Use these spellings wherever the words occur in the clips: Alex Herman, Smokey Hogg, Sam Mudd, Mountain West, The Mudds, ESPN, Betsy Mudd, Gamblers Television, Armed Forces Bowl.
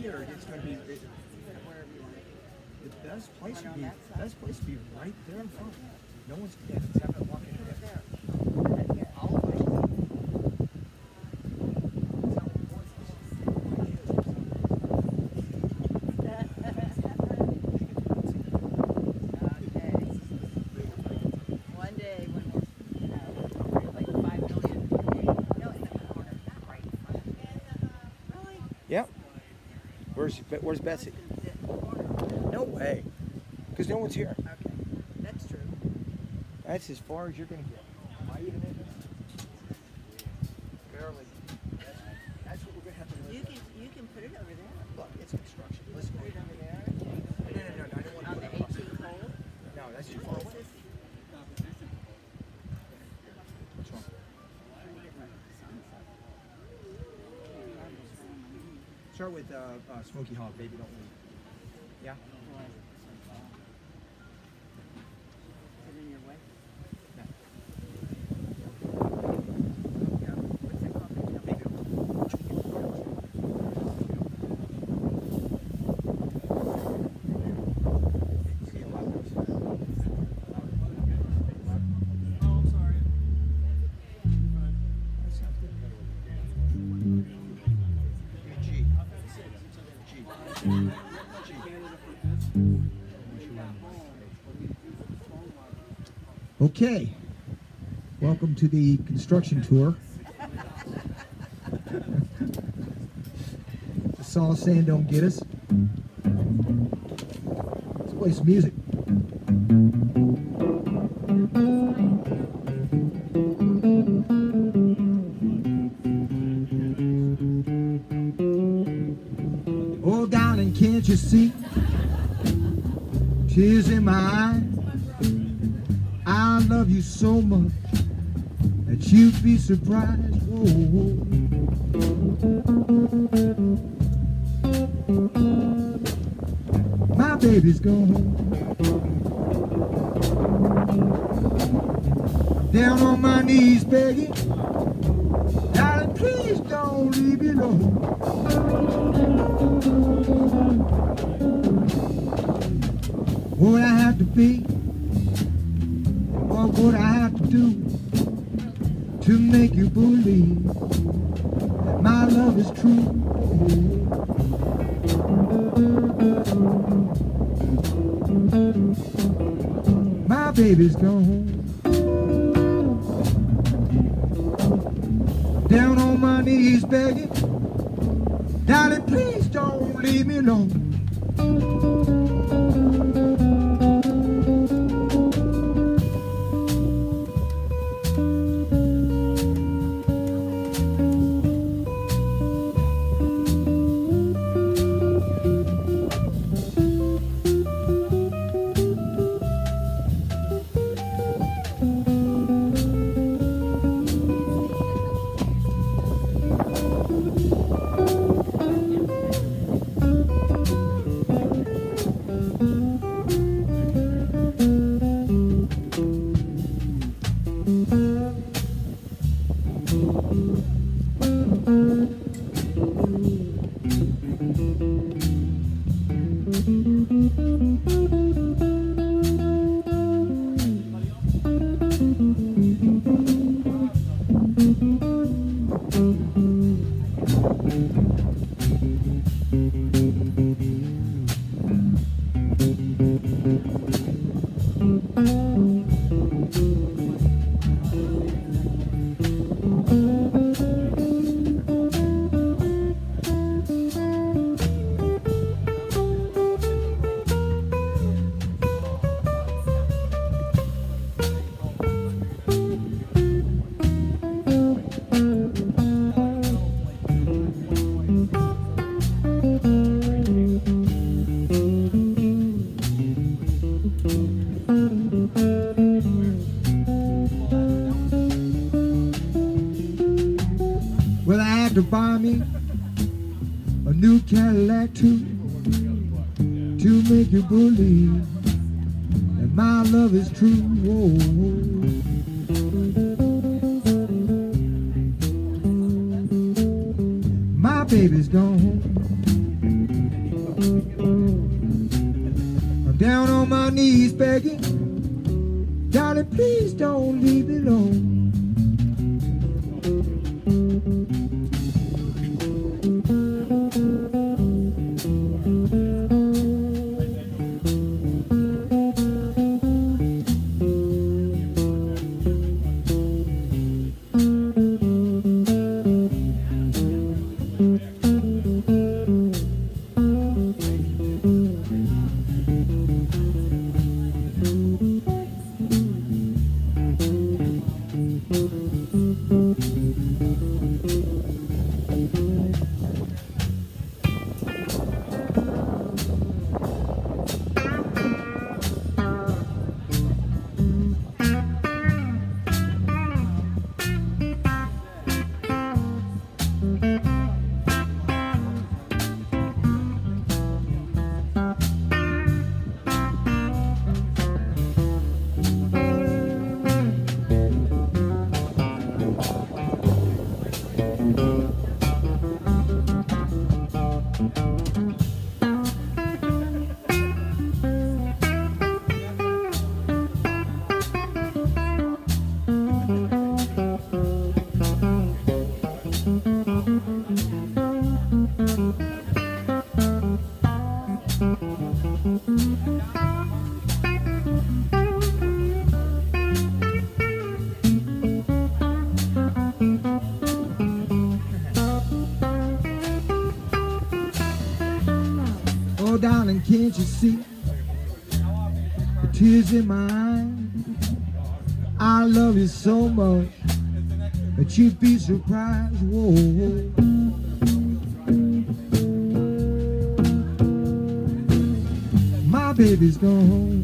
here, it's going to be the best place to be. Best place to be right there in front. No one's getting it. Walking there. Where's Betsy? No way. Because no one's here. Okay. That's true. That's as far as you're going to get. Am I even in there? Barely. That's what we're going to have to do. You can put it over there. Look, it's construction. Let's put it over there. No, I don't want to put it on the 18 hole? No, that's too far away. What's wrong? Start with Smokey Hogg, baby, don't leave. Yeah? Is it in your way? No. Yeah. What's that called? Baby, don't leave. Oh, I'm sorry. That sounds good. Okay, welcome to the construction tour. The saw sand don't get us. Let's play some music. Oh, darling, can't you see? Tears in my eyes. I love you so much that you'd be surprised. Whoa, whoa. My baby's gone. Down on my knees, baby. Darling, please don't leave me alone. What I have to be, what would I have to do to make you believe that my love is true? My baby's gone. Down on my knees, begging, darling, please don't leave me alone. To buy me a new Cadillac too, to make you believe that my love is true. Whoa, whoa. My baby's gone. begging, darling, please don't leave me alone. Can't you see the tears in my eyes? I love you so much that you'd be surprised. Whoa, whoa. My baby's gone home.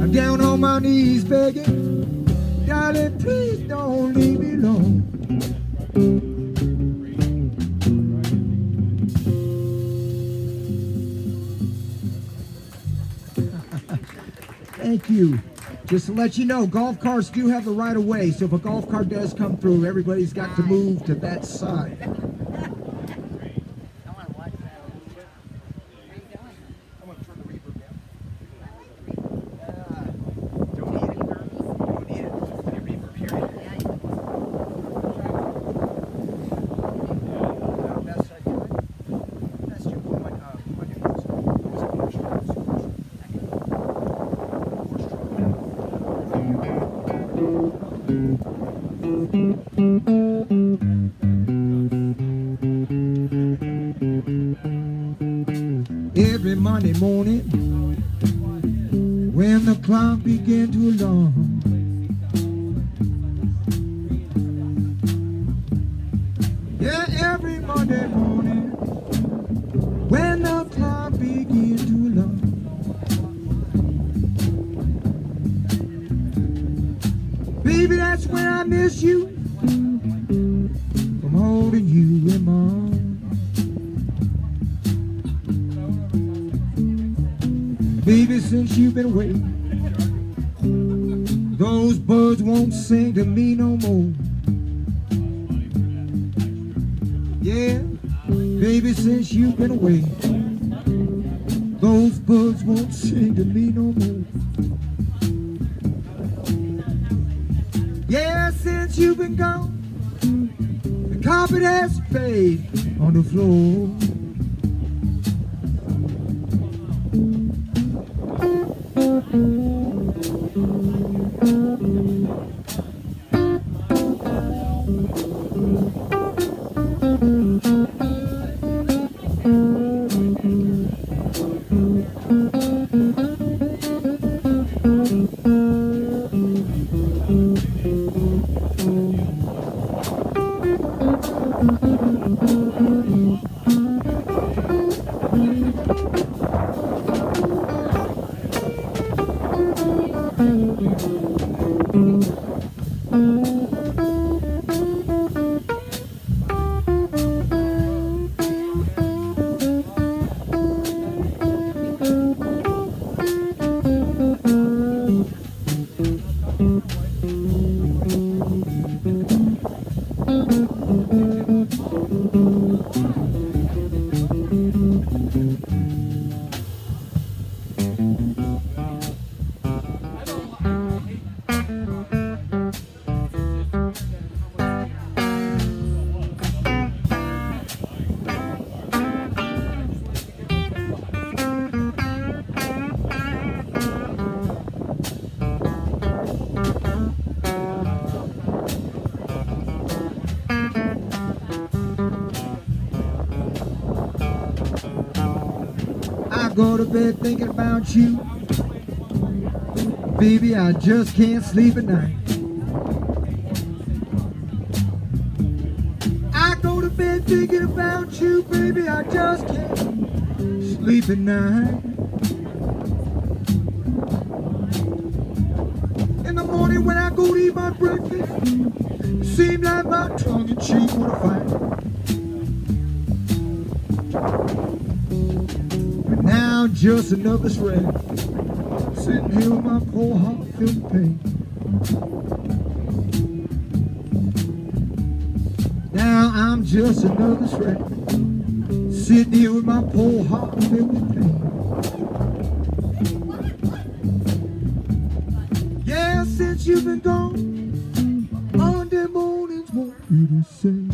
I'm down on my knees begging, darling, please don't leave me alone. Thank you. Just to let you know, golf carts do have the right of way, so if a golf cart does come through, everybody's got to move to that side. Every Monday morning, when the clock began to alarm, yeah, every Monday morning, when the clock began to alarm, baby, that's when I miss you, from holding you in my arms. Baby, since you've been waiting, those birds won't sing to me no more. Yeah, baby, since you've been away, those birds won't sing to me no more. Yeah, since you've been gone, the carpet has fade on the floor. go to bed thinking about you. Baby, I just can't sleep at night. I go to bed thinking about you, baby, I just can't sleep at night. In the morning when I go to eat my breakfast, it seems like my tongue and cheek would fight. Now just another shred, sitting here with my poor heart feeling pain. Now I'm just another shred, sitting here with my poor heart feeling pain. Yeah, since you've been gone, Monday mornings want you to say.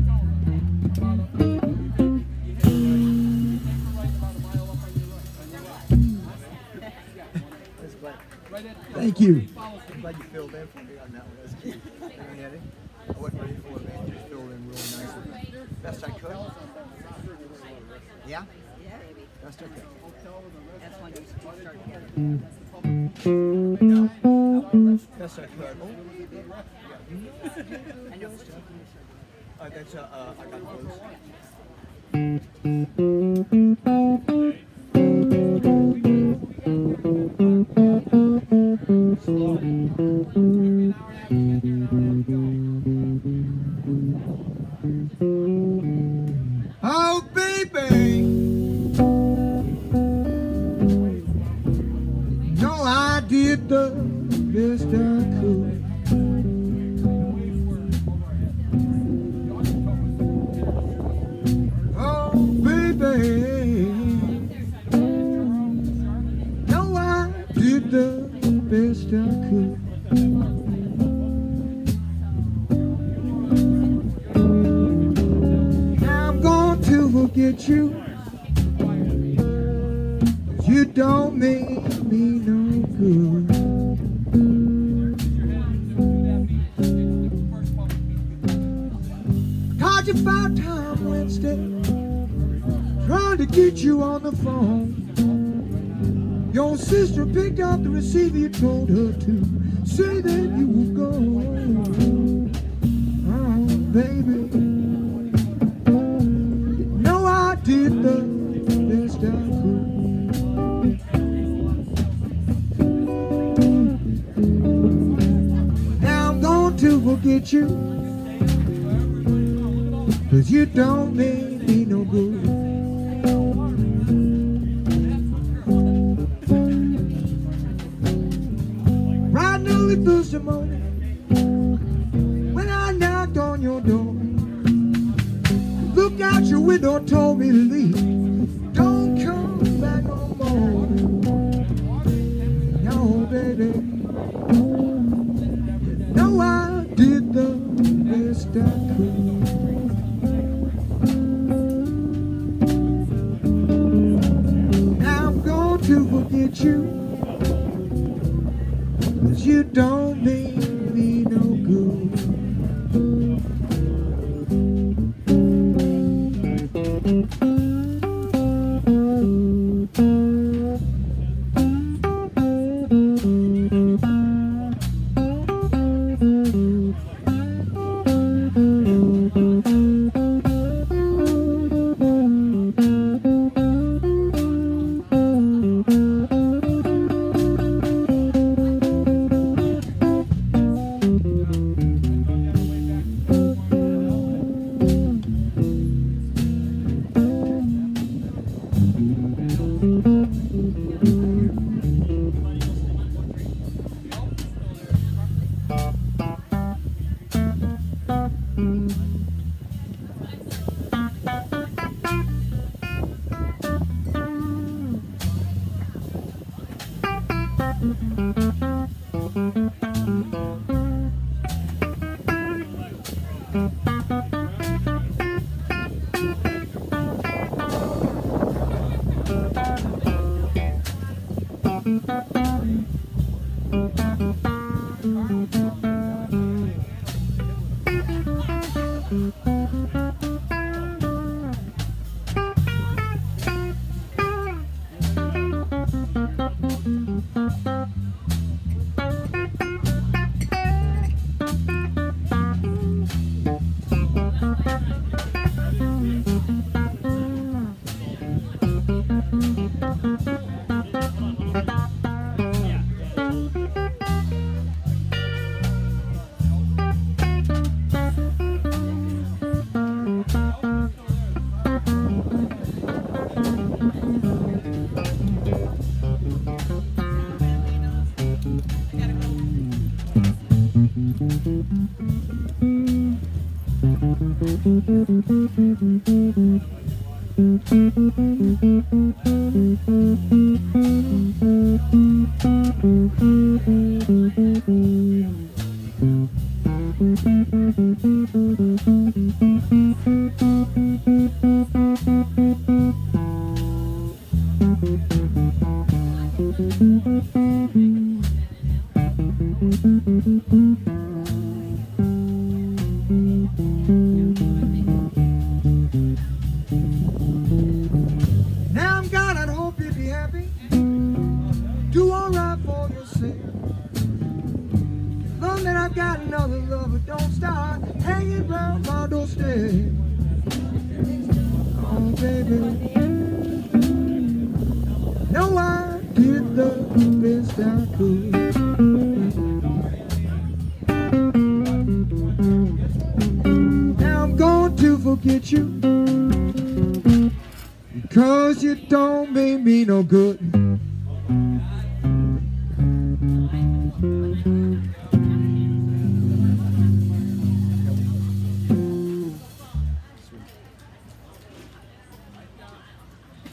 The best I could. to forget you. You don't make me no good. Called you 5 times Wednesday, trying to get you on the phone. Your sister picked up the receiver, you told her to say that you were gone. Oh, baby, you know I did the best I could. To forget you, 'cause you don't make me no good. Right early Thursday morning, when I knocked on your door, you looked out your window and told me to leave. Don't come back no more. No, baby. I'm going to forget you, 'cause you don't make me no good.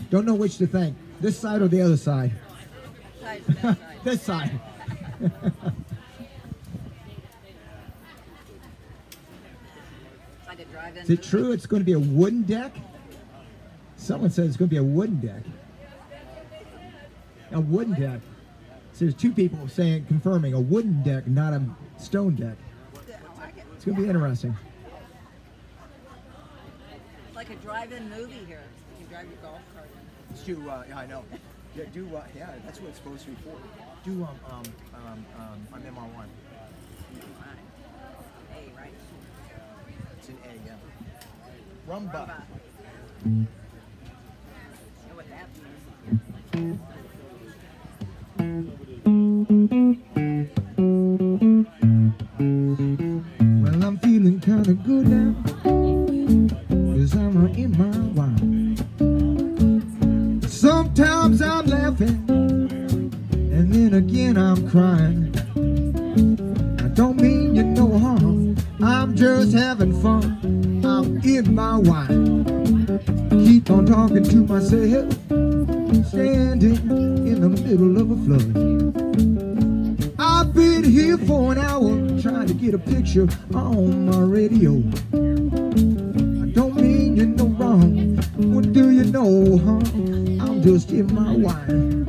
Don't know which to thank, this side or the other side. This side. Is it true it's going to be a wooden deck? Someone said it's going to be a wooden deck. A wooden deck. So there's two people saying, confirming a wooden deck, not a stone deck. It's going to be interesting. It's like a drive-in movie here. You can drive your golf cart in. It's too, yeah, I know. Yeah, yeah, that's what it's supposed to be for. Do, I'm MR1. A, right? It's an A, yeah. Rumba. Rumba. You know what that means. Well, I'm feeling kind of good now, 'cause I'm in my wine. Sometimes I'm laughing, and then again I'm crying. I don't mean you no harm, I'm just having fun. I'm in my wine. Keep on talking to myself, standing in the middle of a flood. I've been here for an hour, trying to get a picture on my radio. I don't mean you no wrong, what do you know, huh? I'm just in my wine.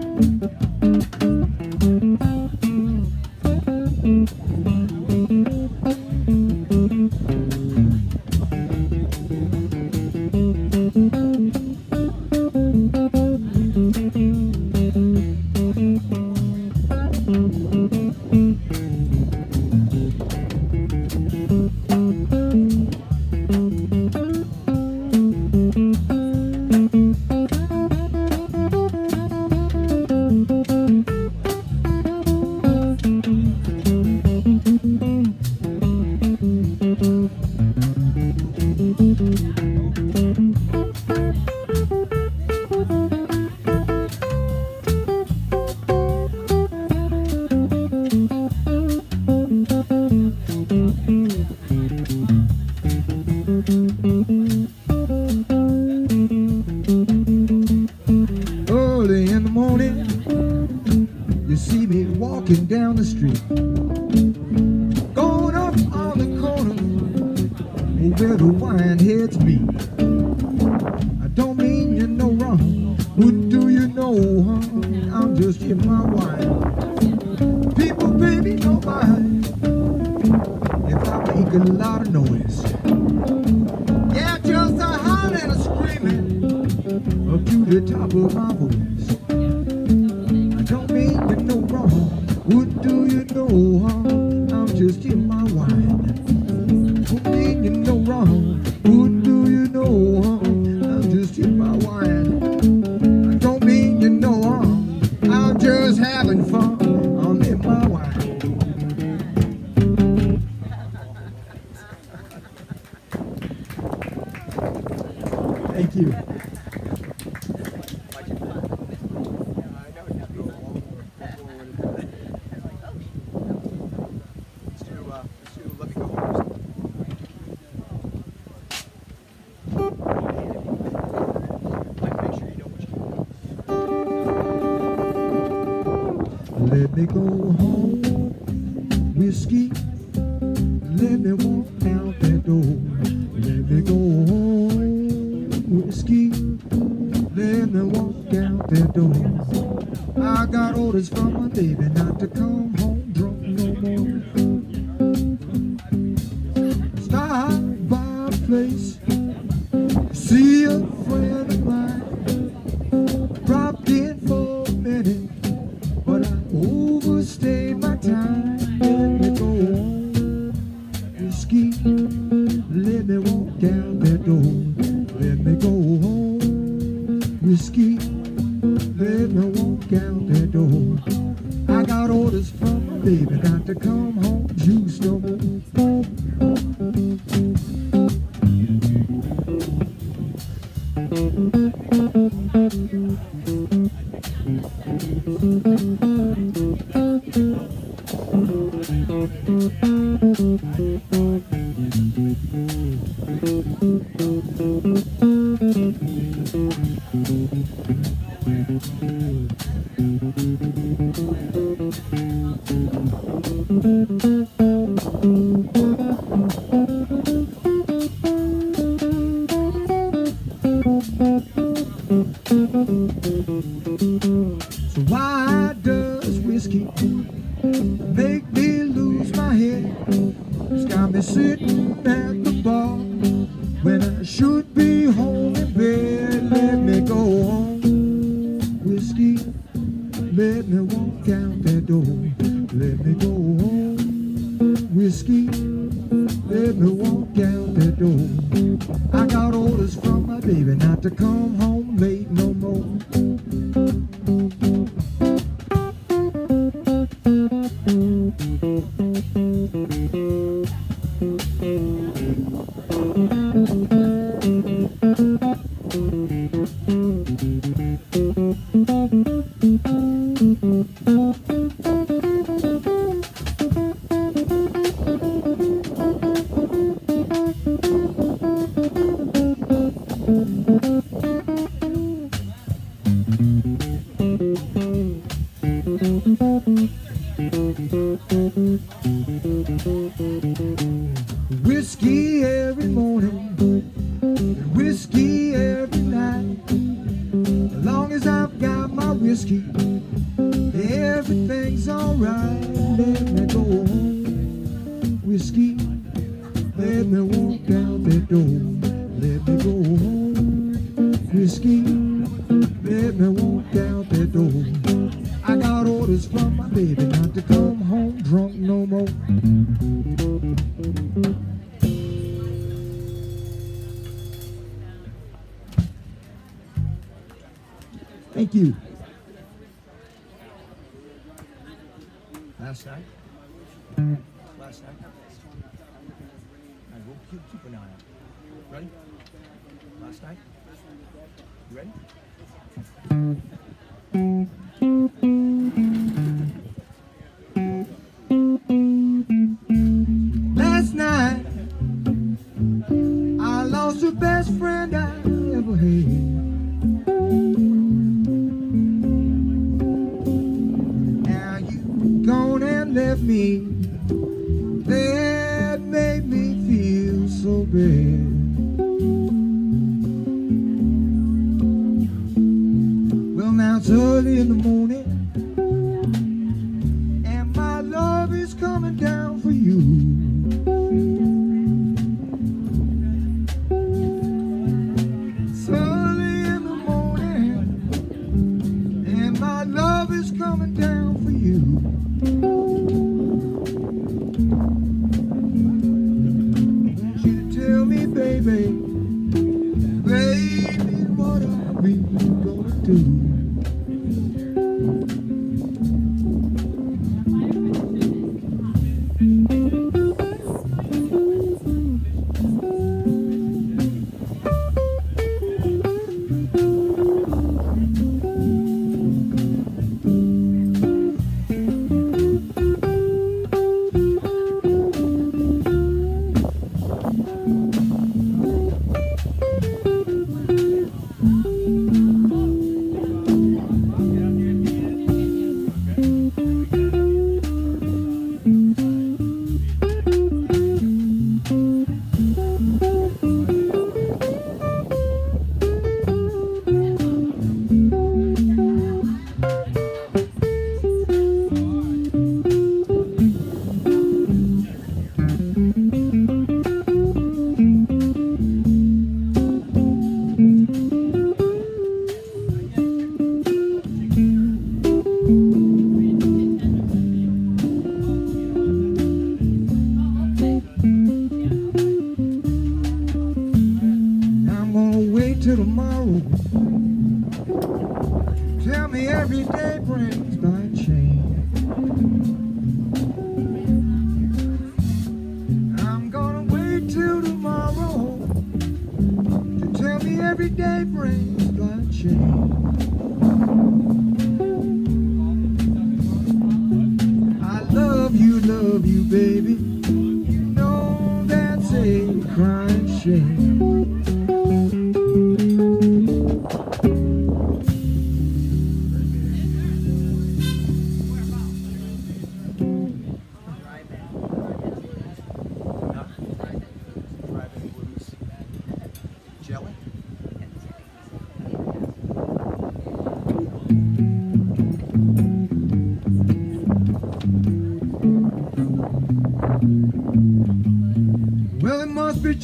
should be home in bed. Let me go home. Whiskey, let me walk out that door. Let me go home. Whiskey, let me walk out that door. I got orders from my baby not to come home late no more.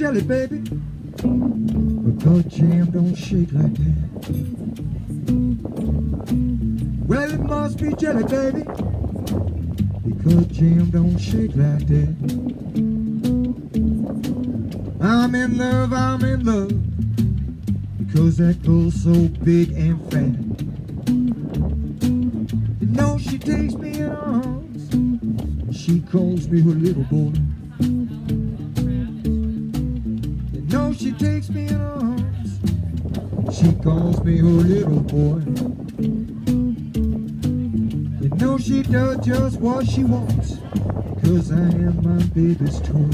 Jelly, baby, Your jam don't shake like that. Well, it must be jelly, baby, because jam don't shake like that. I'm in love, because that girl's so big and fat. You know, she takes me in her arms, she calls me her little boy. She takes me in her arms, she calls me her little boy. You know she does just what she wants, cause I am my baby's toy.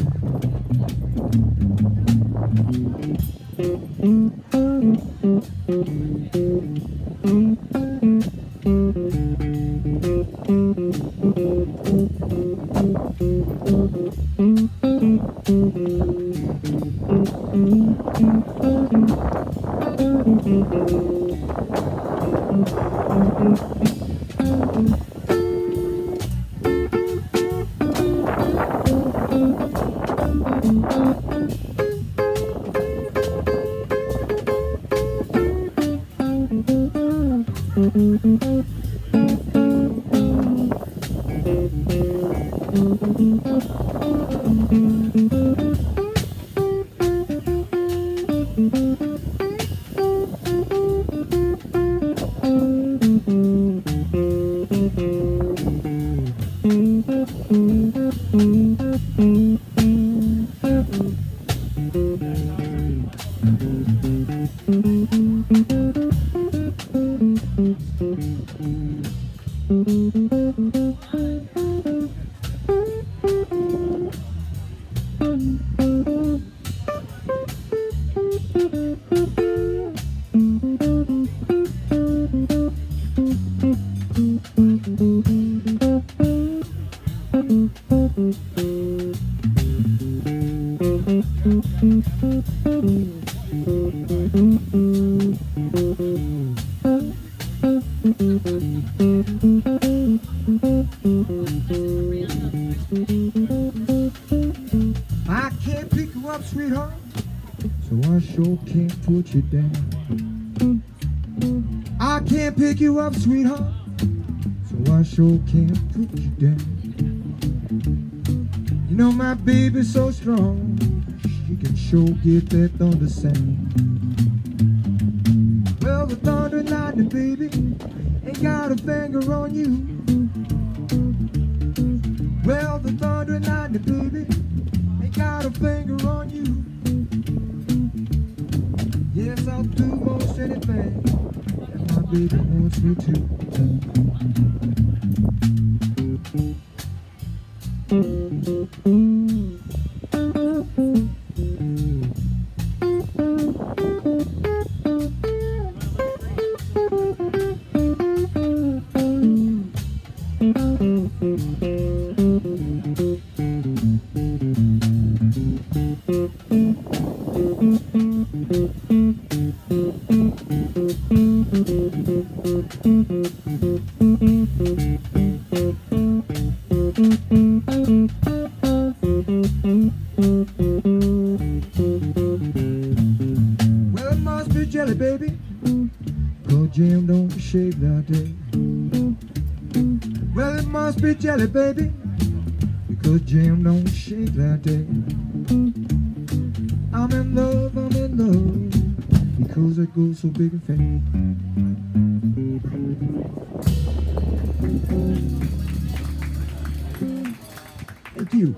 So strong, she can sure get that thunder sound. Well, the thunder and lightning, baby, ain't got a finger on you. Well, the thunder and lightning, baby, ain't got a finger on you. Yes, I'll do most anything that my baby wants me to. Baby, because jam don't shake like that. I'm in love, because I go so big and fat. Thank you.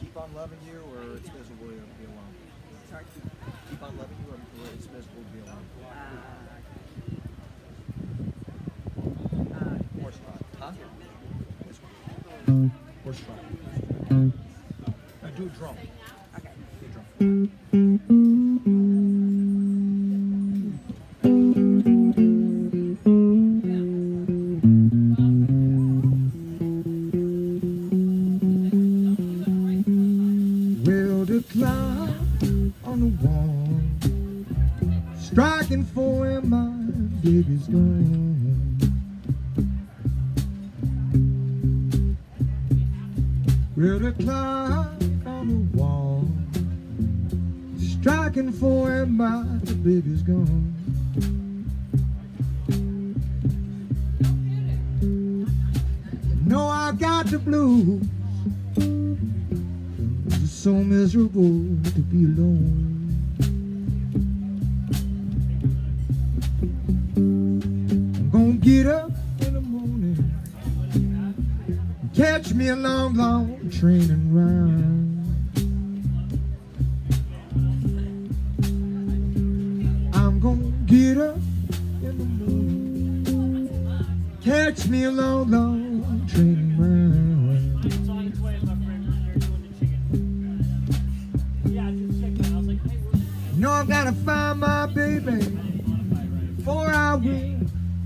Keep on loving you, or it's miserable to be alone. Sorry? Keep on loving you, or it's miserable to be alone. Drum. Okay. Do drum. Well, the clock on the wall striking 4 and my baby's gone. Well, the clock on the wall, striking 4 and by the baby's gone. No, I got the blues. It's so miserable to be alone. I'm gonna get up in the morning, catch me a long, long train and ride. I'm gonna get up in the morning, catch me a long, long train around. No, I've got to find my baby before I will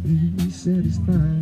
be satisfied.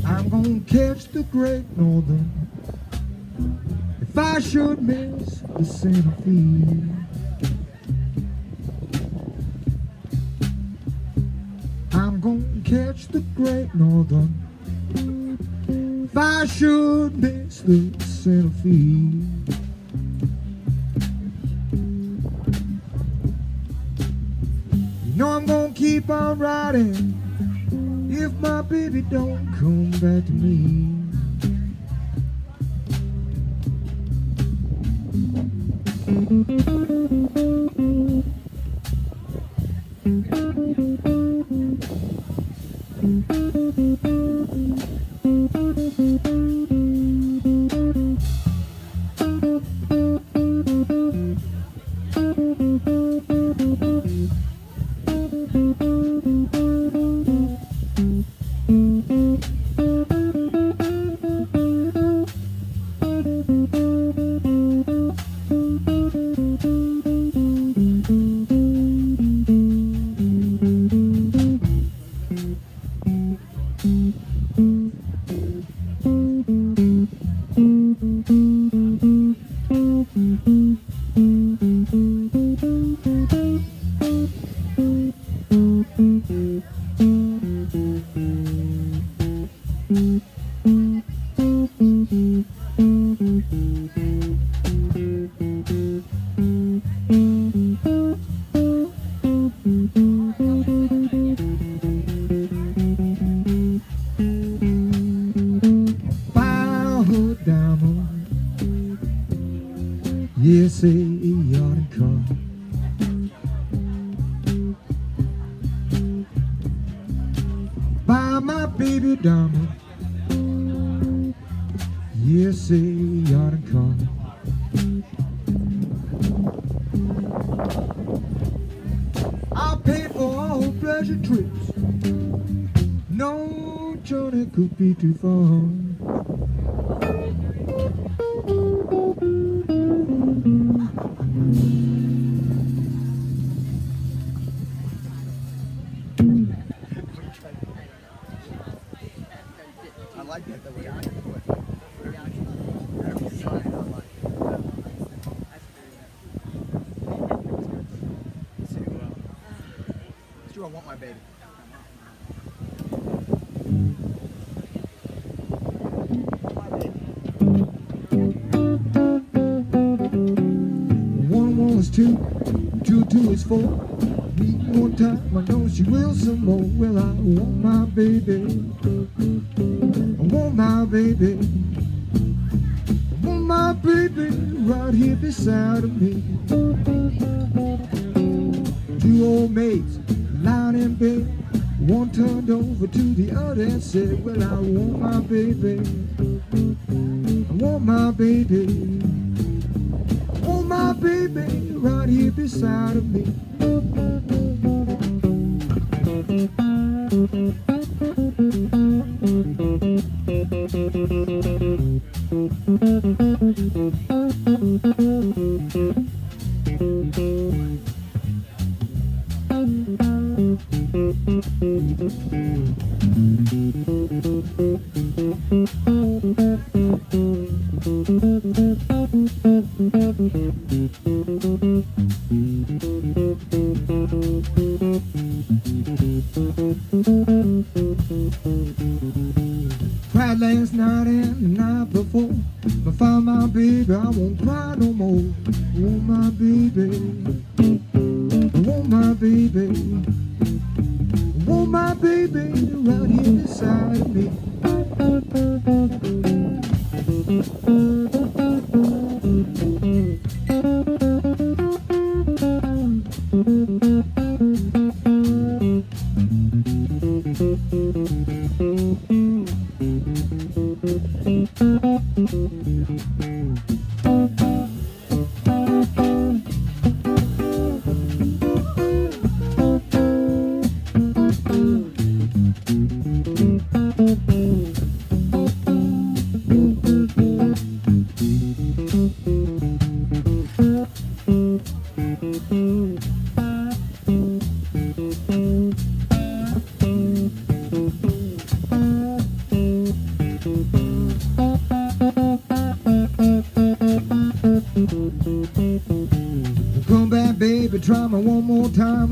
I'm gonna catch the Great Northern if I should miss the Santa Fe. I'm gonna catch the Great Northern if I should miss the Santa Fe. No, I'm gonna keep on riding if my baby don't come back to me. Yes, a yacht and car. Buy my baby diamond. Yes, a yacht and car. I'll pay for all pleasure trips. No journey could be too far. I like that the way I do it. It's true, I want my baby. My baby. two, two, two is four. Need more time, I know she will some more. Well, I want my baby, I want my baby, I want my baby right here beside of me. Two old maids lying in bed, one turned over to the other and said, well, I want my baby, I want my baby, I want my baby right here beside of me.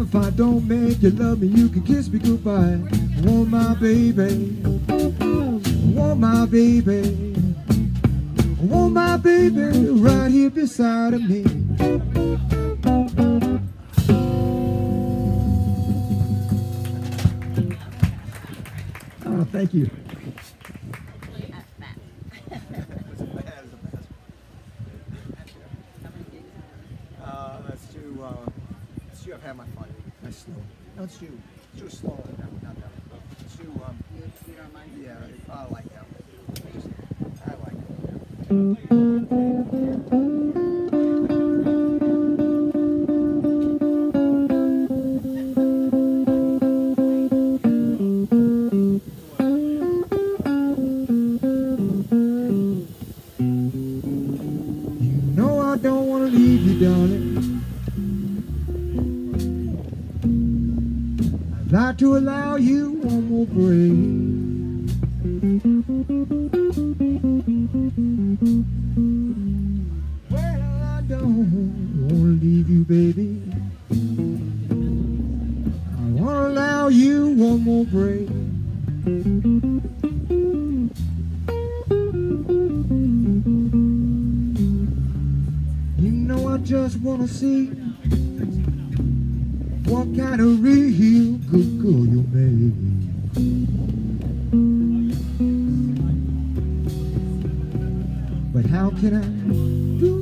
If I don't make you love me, you can kiss me goodbye. I want my baby, I want my baby, I want my baby right here beside of me. Oh, thank you. To allow you one more break. Well, I don't want to leave you, baby. I want to allow you one more break. You know I just want to see what kind of real good girl you made. But how can I do?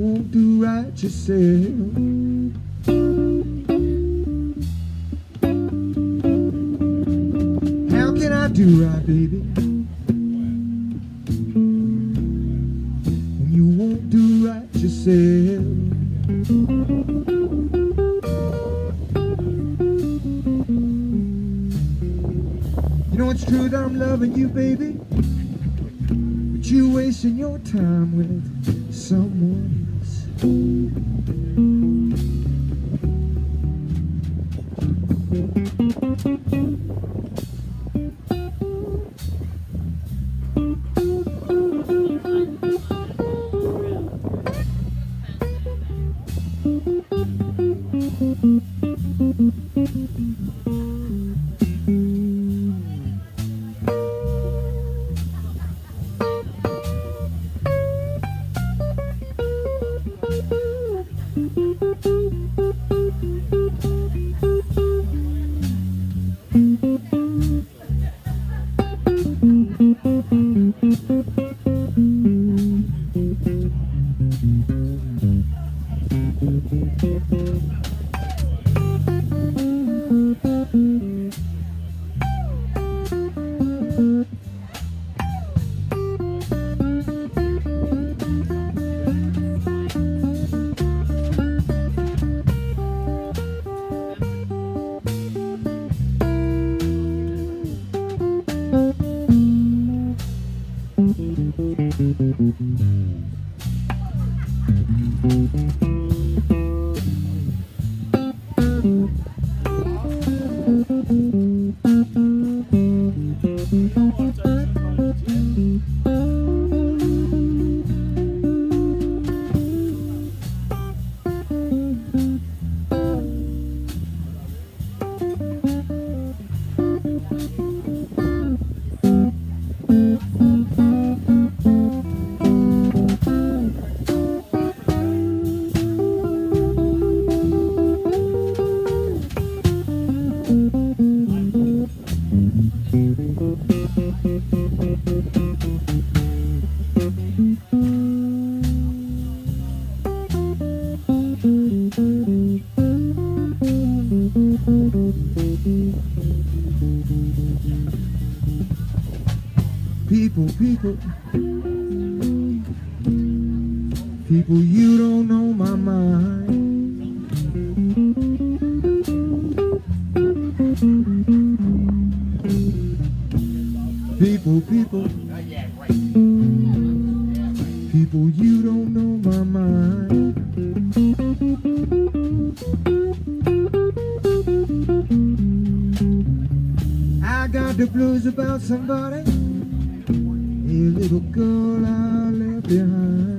Won't do right yourself. You, baby, but you wasting your time with someone else. People, you don't know my mind. People, you don't know my mind. I got the blues about somebody. A little girl I left behind.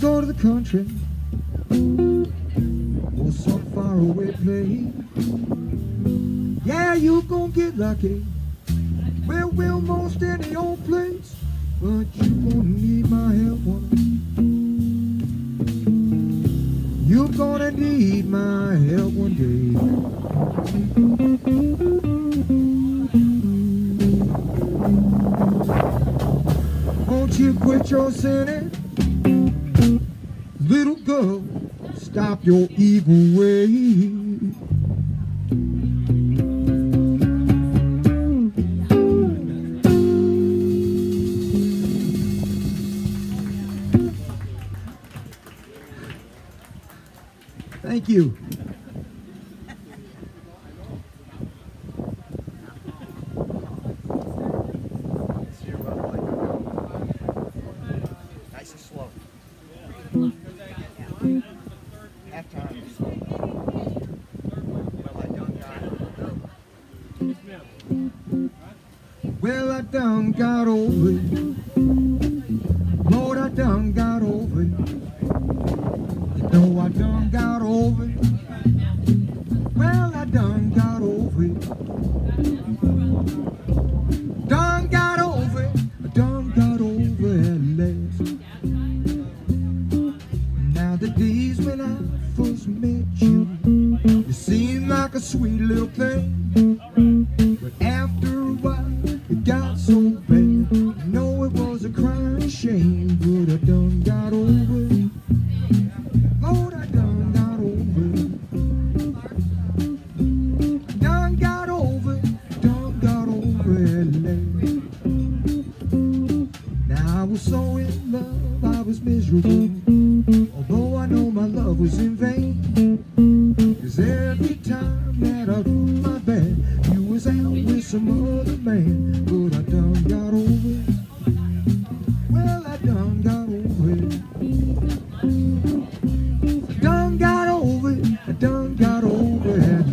Go to the country or some faraway place. Yeah, you gon' get lucky. Well, we'll most any old place, but you gonna need my help, woman. You gonna need my help one day. Won't you quit your sinning? Little girl, stop your evil way. Thank you. Well, I done got over it. Lord, I done got over it. You know I done got over it. Well, I done got over it. Done got over it. I done got over it at last. Now the days when I first met you, you seemed like a sweet little thing. But after a while, it got so bad. I know it was a crying shame, but I done got over it. Lord, I done got over it. Done got over it. Done got over it. Now I was so in love, I was miserable, although I know my love was in vain. Cause every time that I do my bad, you was out with some other man. But I done got over it. Well, I done got over it. I done got over it. I done got over it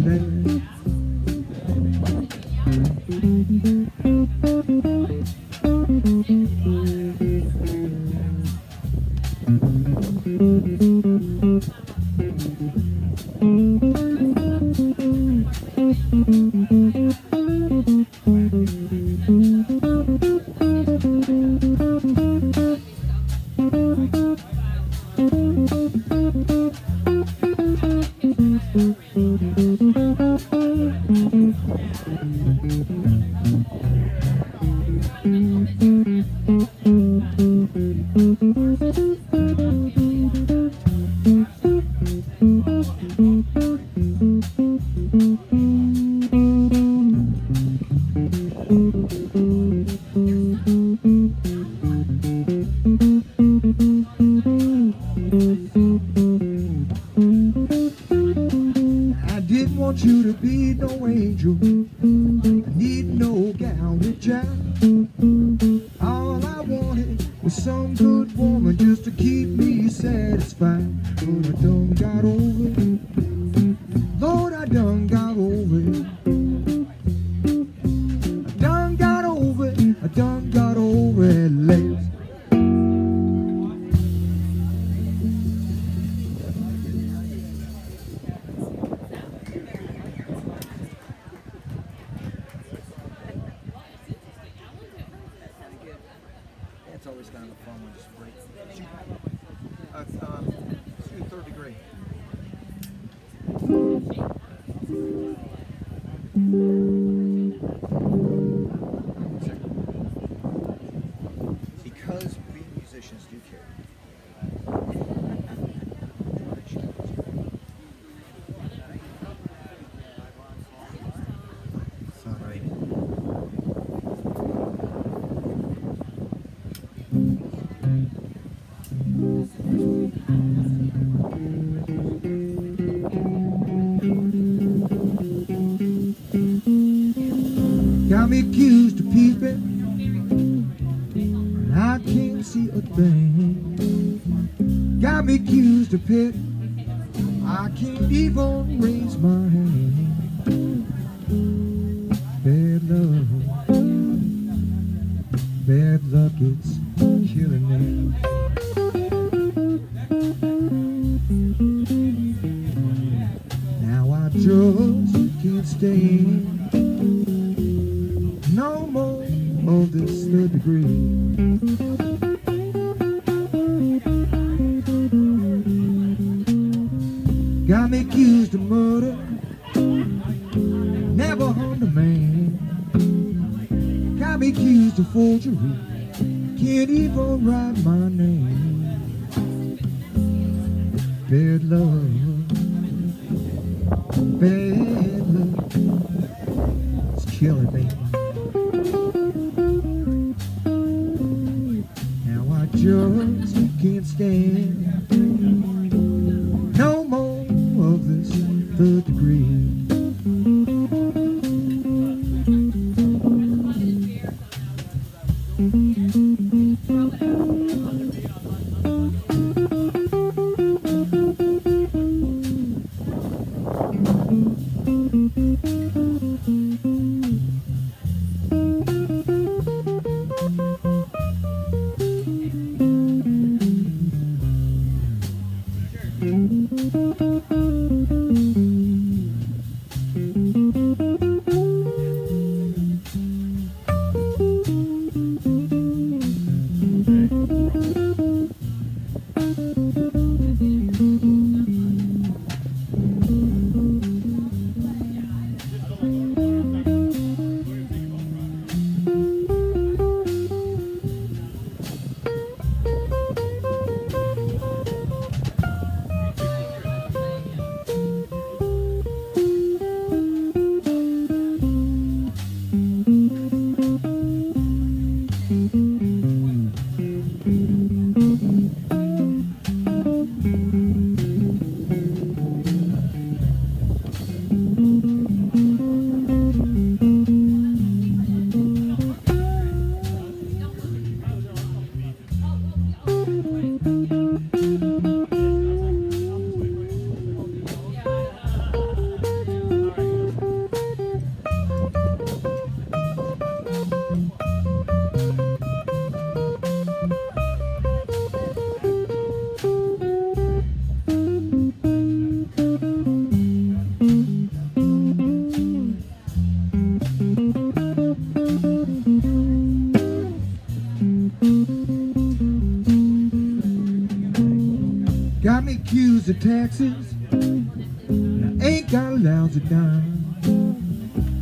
Got me queues of taxes, and I ain't got a lousy dime.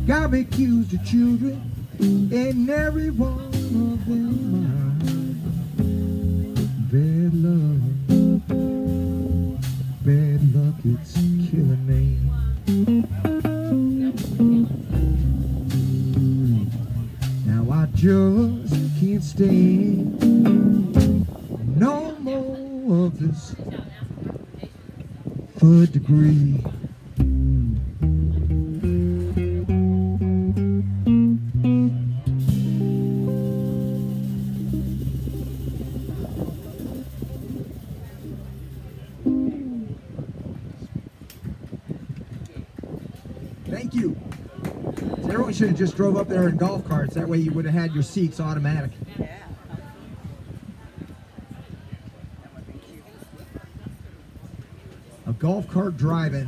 Got me queues of children, and every one of them mine. Bad luck, it's killing me. Now I just can't stand no more of this foot degree. Thank you. So everyone should have just drove up there in golf carts. That way you would have had your seats automatic. Yeah. A golf cart driving.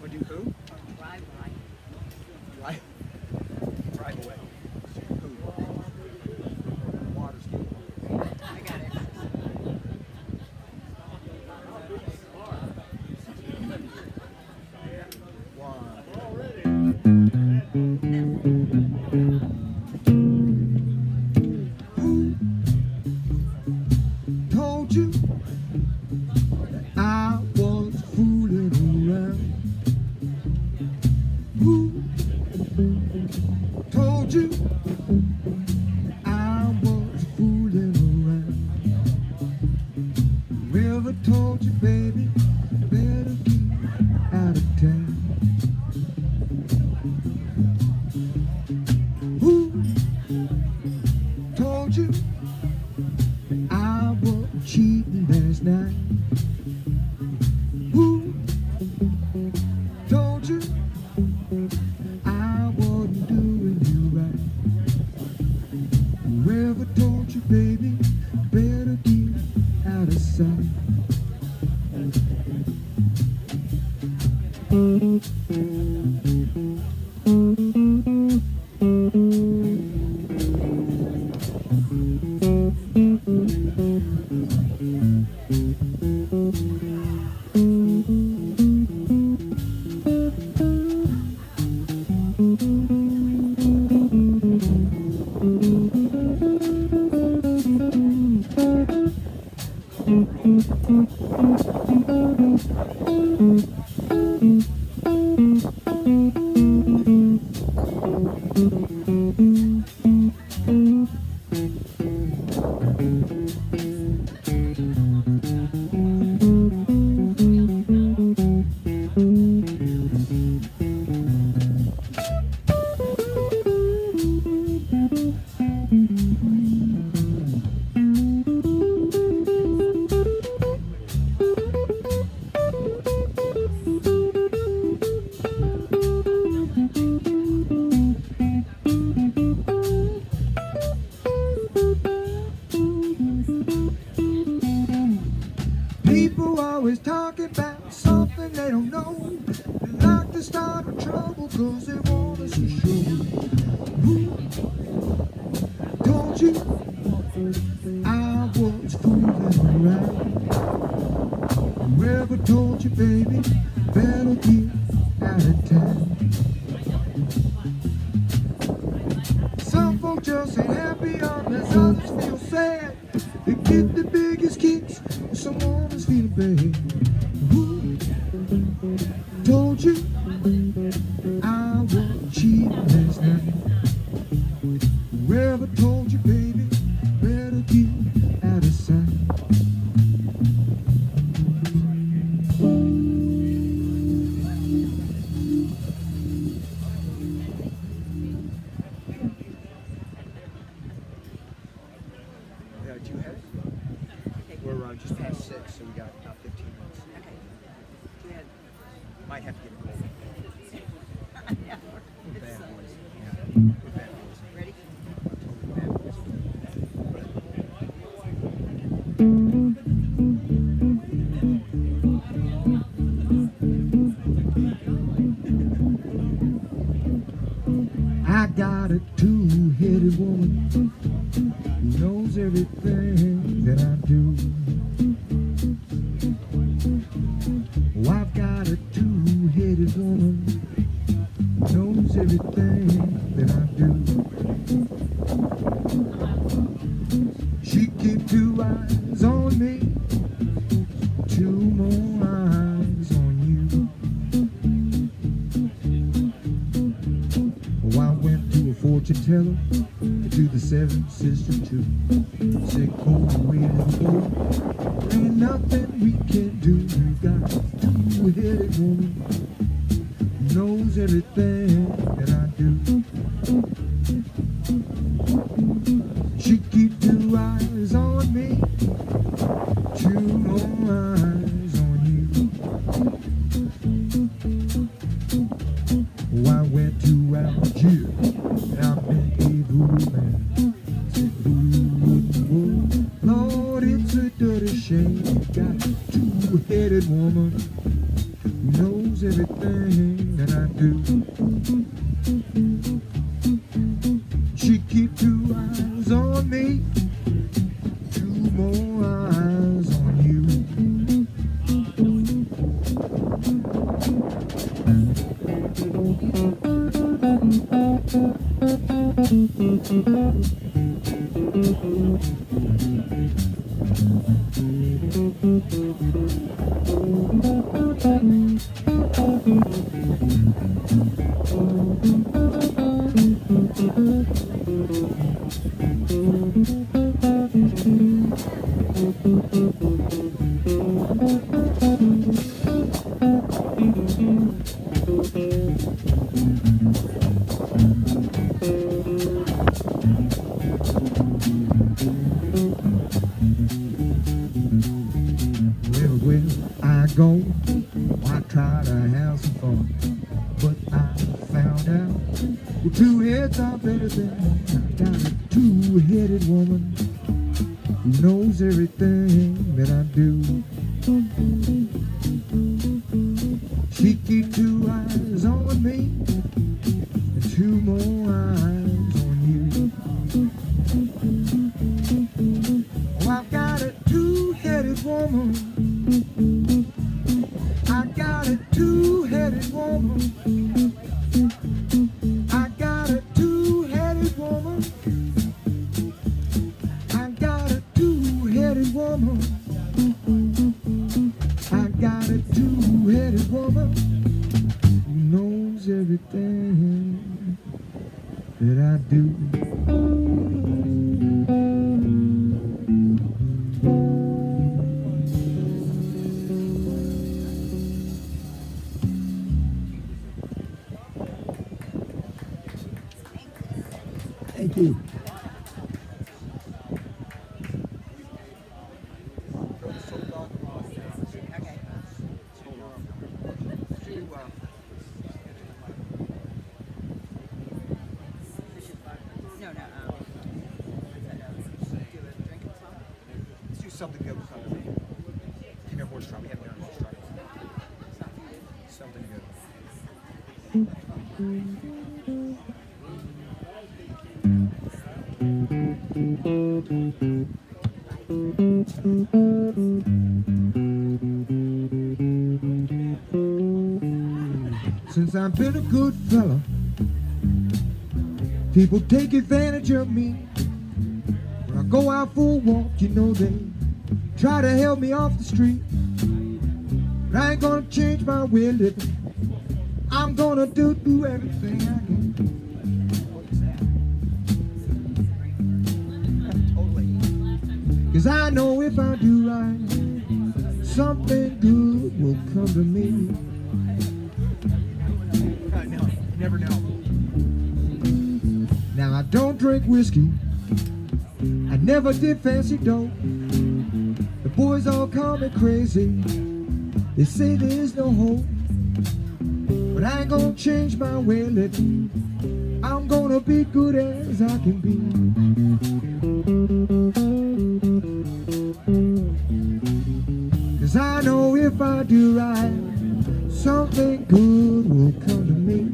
What do you who? Drive away. Drive away. I got it. Told you that I was fooling around. Who told you that I was fooling around? Whoever told you, baby, better keep out of town. Who told you I was cheating last night? Who told you I wasn't doing you right? Whoever told you, baby, better get out of sight. Always talking about something they don't know. They like to start with trouble cause they want us to show. Who told you I was fooling around? Whoever told you, baby, better get out of town. Some folk just ain't happy unless others feel sad. They get the biggest kicks and someone is feeling bad. Who told you I was cheating last night? Whoever told you, baby, better get out of sight. We're just past 6, so we got about 15 minutes. Okay. Might have to get a break. I got a two-headed woman who knows everything that I do. Oh, I've got a two-headed woman who knows everything that I do. She keeps two eyes on me, two more eyes on you. Oh, I went to a fortune teller, to the seventh sister too. Said, cold and weird and cold, ain't nothing we can do. We got a two-headed woman who knows everything that I do. She keeps two eyes on me, two more eyes on you. Oh, I went to Algiers and I met a voodoo man. Said, voodoo, Lord, it's a dirty shame. You got a two-headed woman who knows everything that I do. She keeps two eyes on me, two more eyes on you. I tried to have some fun, but I found out, well, two heads are better than one. I got a two-headed woman who knows everything that I do. She keeps two eyes on me and two more eyes on you. Oh, I've got a two-headed woman. I got a two-headed woman. I got a two-headed woman. I got a two-headed woman who knows everything that I do. Thank you. Let's do something good with something. Take our horse trot. We haven't done a horse trot. Something good. Since I've been a good fella, people take advantage of me. When I go out for a walk, you know they try to help me off the street. But I ain't gonna change my way of living. I'm gonna do everything I can. Cause I know if I do right, something good will come to me. No, you never know. Now I don't drink whiskey, I never did fancy dope. The boys all call me crazy, they say there's no hope. But I ain't gonna change my way of living. I'm gonna be good as I can be. Cause I know if I do right, something good will come to me.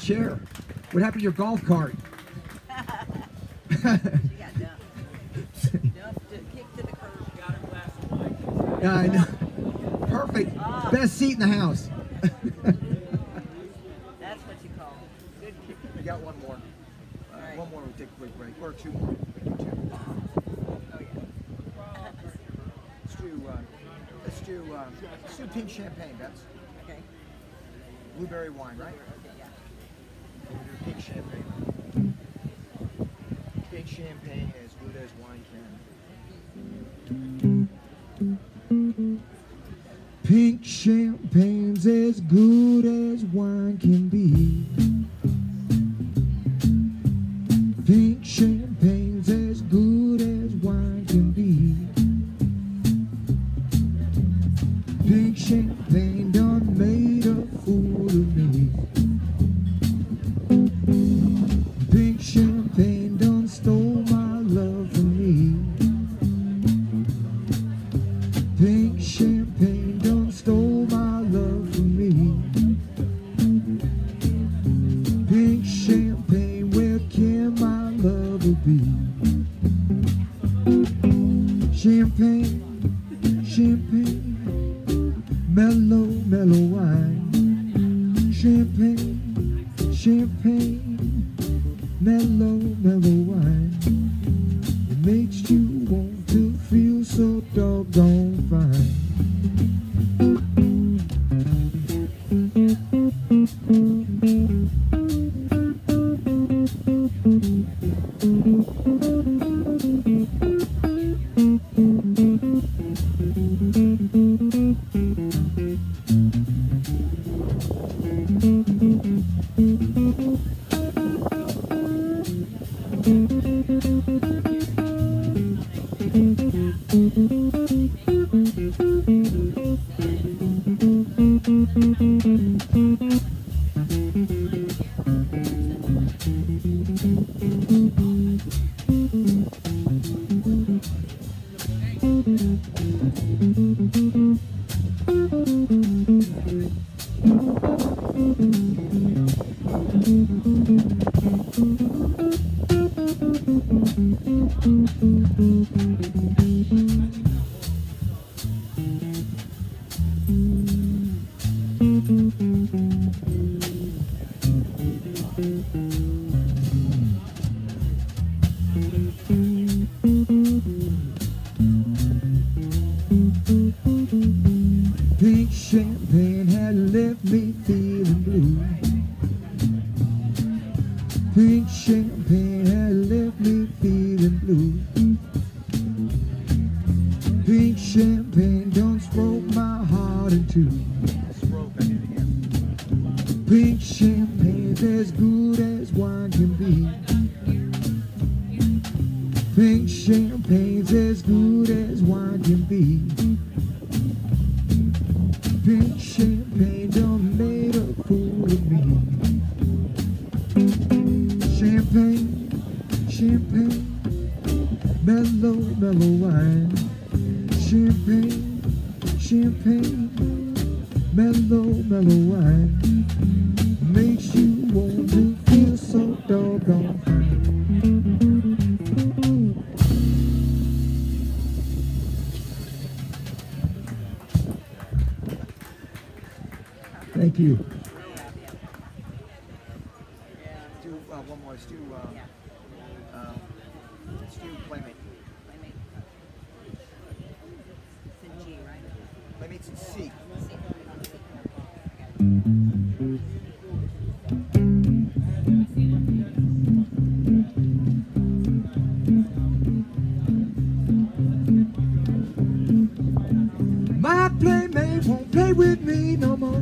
Chair. What happened to your golf cart? She got dumped. Kicked to the curb. Got her glass of wine. Yeah, I know. Perfect. Ah. Best seat in the house. That's what you call it. Good kick. We got one more. All right. One more. We'll take a quick break. Or two more. Two. Oh, yeah. Let's do pink champagne, Bets. Okay. Blueberry wine, right? Pink champagne. Pink champagne as good as wine can. Pink champagne's as good as wine can be. Pink champagne's as good as wine can be. Pink champagne done made a fool of me. Champagne done stole my love from me. Pink champagne done stole my love from me. Pink champagne, where can my lover be? Champagne, champagne, mellow, mellow wine. Champagne, champagne, mellow, mellow wine. It makes you want to feel so doggone fine. Pink champagne had left me feeling blue. Pink champagne had left me feeling blue. Pink champagne done broke my heart in two. Pink champagne's as good as wine can be. Pink champagne's as good as wine can be. Pink champagne done made a fool of me. Champagne, champagne, mellow, mellow wine. Champagne, champagne, mellow, mellow wine. Makes you want to feel so doggone fine. Thank you. Do one more. Stu, Playmate. It's in G, right? Playmate's in C. My playmate won't play with me no more.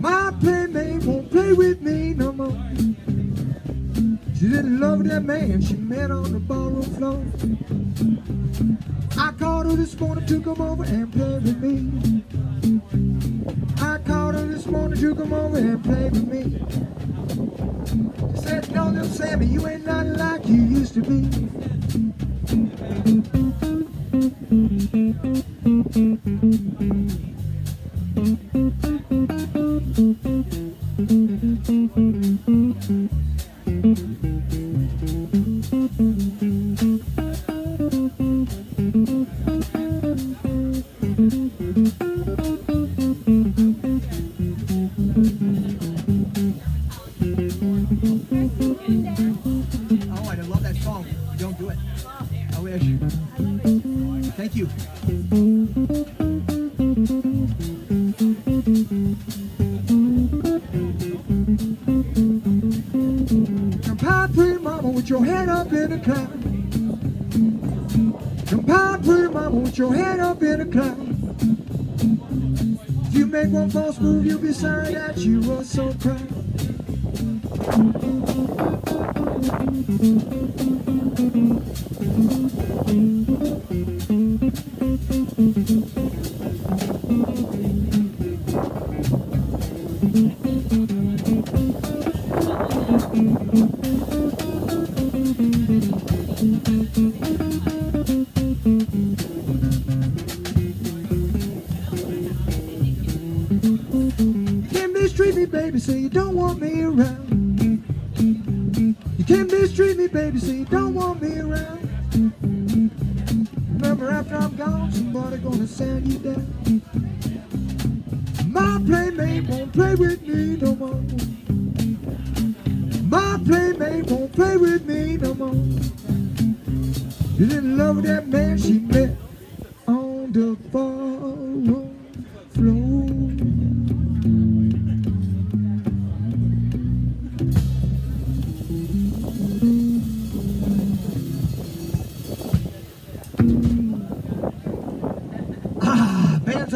My playmate won't play with me no more. She didn't love that man she met on the ballroom floor. I called her this morning to come over and play with me. I called her this morning to come over and play with me. She said, no, little Sammy, you ain't nothing like you used to be. Thank you. Come pie, pretty mama, with your head up in the cloud. Come pie, pretty mama, with your head up in the cloud. If you make one false move, you'll be sorry that you were so proud. Baby, say you don't want me around. You can't mistreat me, baby, say you don't want me around. Remember, after I'm gone, somebody gonna send you down. My playmate won't play with me no more. My playmate won't play with me no more. You didn't love that man she met on the ballroom floor.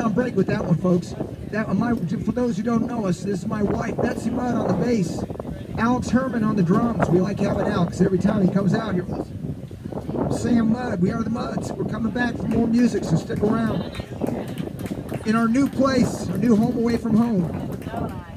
On break with that one, folks. That one, for those who don't know us, this is my wife, Betsy Mudd, on the bass, Alex Herman on the drums. We like having Alex every time he comes out here. Sam Mudd, we are the Mudds. We're coming back for more music, so stick around. In our new place, our new home away from home.